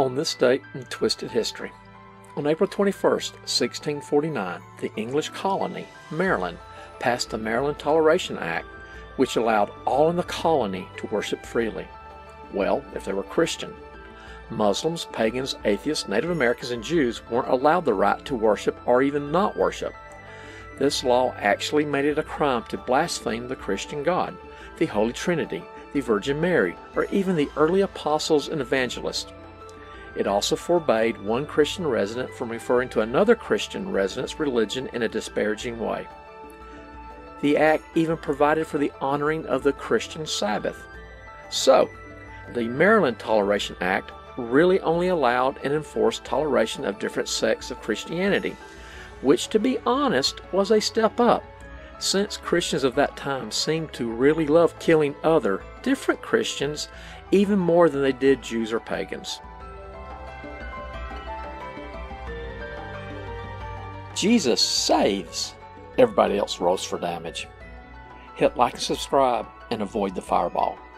On this date in Twisted History, on April 21st, 1649, the English colony, Maryland, passed the Maryland Toleration Act, which allowed all in the colony to worship freely. Well, if they were Christian. Muslims, pagans, atheists, Native Americans, and Jews weren't allowed the right to worship or even not worship. This law actually made it a crime to blaspheme the Christian God, the Holy Trinity, the Virgin Mary, or even the early apostles and evangelists. It also forbade one Christian resident from referring to another Christian resident's religion in a disparaging way. The act even provided for the honoring of the Christian Sabbath. So, the Maryland Toleration Act really only allowed and enforced toleration of different sects of Christianity, which, to be honest, was a step up, since Christians of that time seemed to really love killing other, different Christians even more than they did Jews or pagans. Jesus saves. Everybody else rolls for damage. Hit like and subscribe and avoid the fireball.